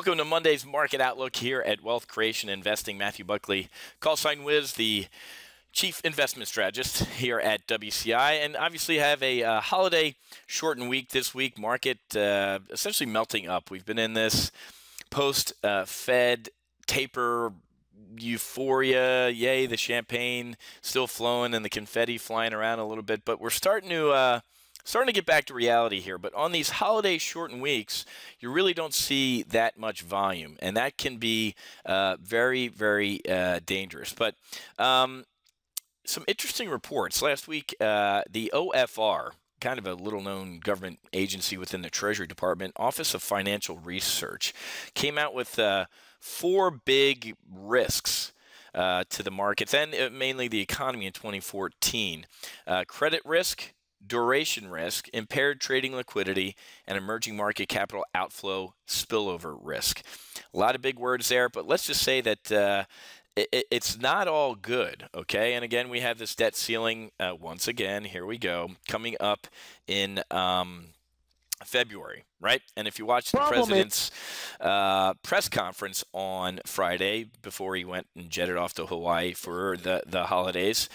Welcome to Monday's Market Outlook here at Wealth Creation Investing. Matthew Buckley, callsign Whiz, the Chief Investment Strategist here at WCI, and obviously have a holiday shortened week this week. Market essentially melting up. We've been in this post-Fed taper euphoria, yay, the champagne still flowing and the confetti flying around a little bit, but we're starting to get back to reality here. But on these holiday shortened weeks, you really don't see that much volume, and that can be very, very dangerous. But some interesting reports. Last week, the OFR, kind of a little-known government agency within the Treasury Department, Office of Financial Research, came out with four big risks to the markets and mainly the economy in 2014. Credit risk, duration risk, impaired trading liquidity, and emerging market capital outflow spillover risk. A lot of big words there, but let's just say that it's not all good, okay? And again, we have this debt ceiling once again, here we go, coming up in February, right? And if you watched the president's press conference on Friday before he went and jetted off to Hawaii for the holidays,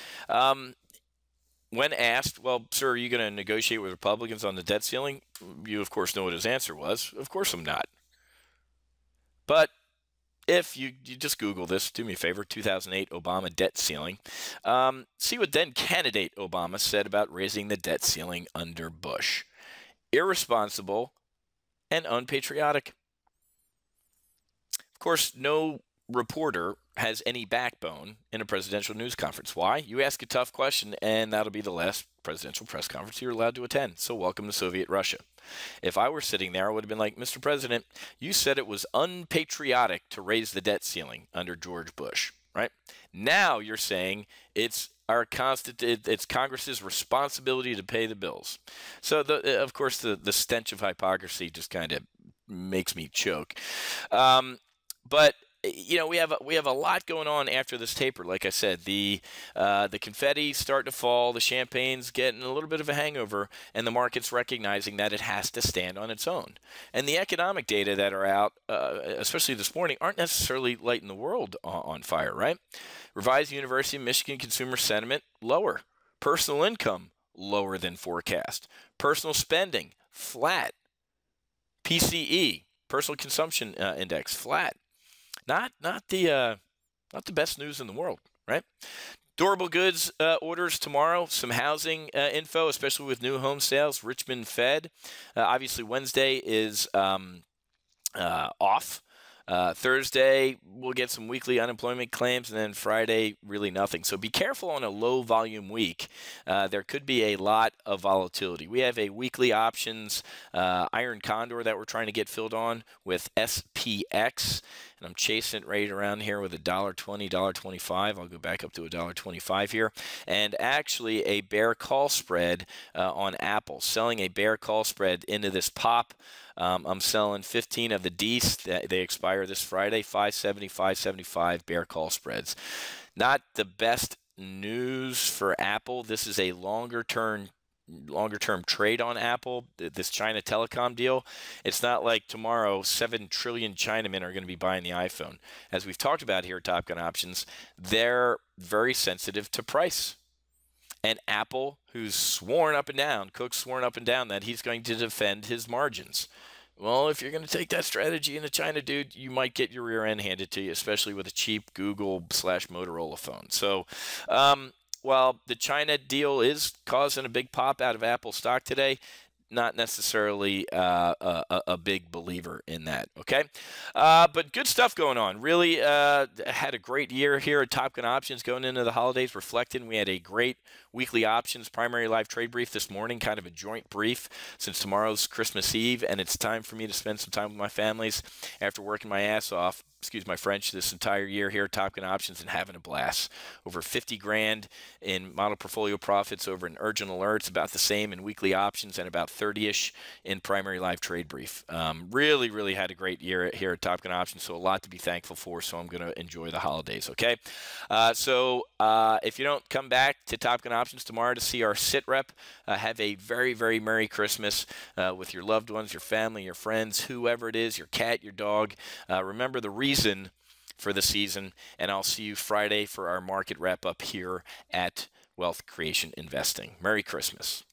when asked, well, sir, are you going to negotiate with Republicans on the debt ceiling? You, of course, know what his answer was. Of course I'm not. But if you just Google this, do me a favor, 2008 Obama debt ceiling, see what then candidate Obama said about raising the debt ceiling under Bush. Irresponsible and unpatriotic. Of course, no reporter has any backbone in a presidential news conference. Why? You ask a tough question, and that'll be the last presidential press conference you're allowed to attend. So welcome to Soviet Russia. If I were sitting there, I would have been like, Mr. President, you said it was unpatriotic to raise the debt ceiling under George Bush, right? Now you're saying it's it's Congress's responsibility to pay the bills. So, of course, the stench of hypocrisy just kind of makes me choke. But you know, we have a lot going on after this taper. Like I said, the confetti's starting to fall, the champagne's getting a little bit of a hangover, and the market's recognizing that it has to stand on its own. And the economic data that are out, especially this morning, aren't necessarily lighting the world on fire, right? Revised University of Michigan consumer sentiment lower, personal income lower than forecast, personal spending flat, PCE, personal consumption index flat. Not the best news in the world, right? Durable goods orders tomorrow, some housing info, especially with new home sales. Richmond Fed, obviously Wednesday is off. Thursday, we'll get some weekly unemployment claims, and then Friday, really nothing. So be careful on a low-volume week. There could be a lot of volatility. We have a weekly options iron condor that we're trying to get filled on with SPX, and I'm chasing it right around here with $1.20, $1.25. I'll go back up to $1.25 here, and actually a bear call spread on Apple, selling a bear call spread into this pop. I'm selling 15 of the Ds that they expire this Friday, 570, 575 bear call spreads. Not the best news for Apple. This is a longer term trade on Apple, this China telecom deal. It's not like tomorrow 7 trillion Chinamen are going to be buying the iPhone. As we've talked about here at Top Gun Options, they're very sensitive to price. And Apple, who's sworn up and down, Cook's sworn up and down that he's going to defend his margins. Well, if you're going to take that strategy into China, dude, you might get your rear end handed to you, especially with a cheap Google/Motorola phone. So while the China deal is causing a big pop out of Apple stock today, not necessarily a big believer in that, okay? But good stuff going on. Really had a great year here at Top Gun Options going into the holidays, reflecting. We had a great weekly options primary live trade brief this morning, kind of a joint brief since tomorrow's Christmas Eve, and it's time for me to spend some time with my families after working my ass off, excuse my French, this entire year here at Top Gun Options and having a blast. Over 50 grand in model portfolio profits over in urgent alerts, about the same in weekly options, and about 30-ish in primary live trade brief. Really, really had a great year here at Top Gun Options, so a lot to be thankful for, so I'm going to enjoy the holidays, okay? So if you don't come back to Top Gun Options, Options tomorrow to see our sit rep. Have a very, very Merry Christmas with your loved ones, your family, your friends, whoever it is, your cat, your dog. Remember the reason for the season, and I'll see you Friday for our market wrap up here at Wealth Creation Investing. Merry Christmas.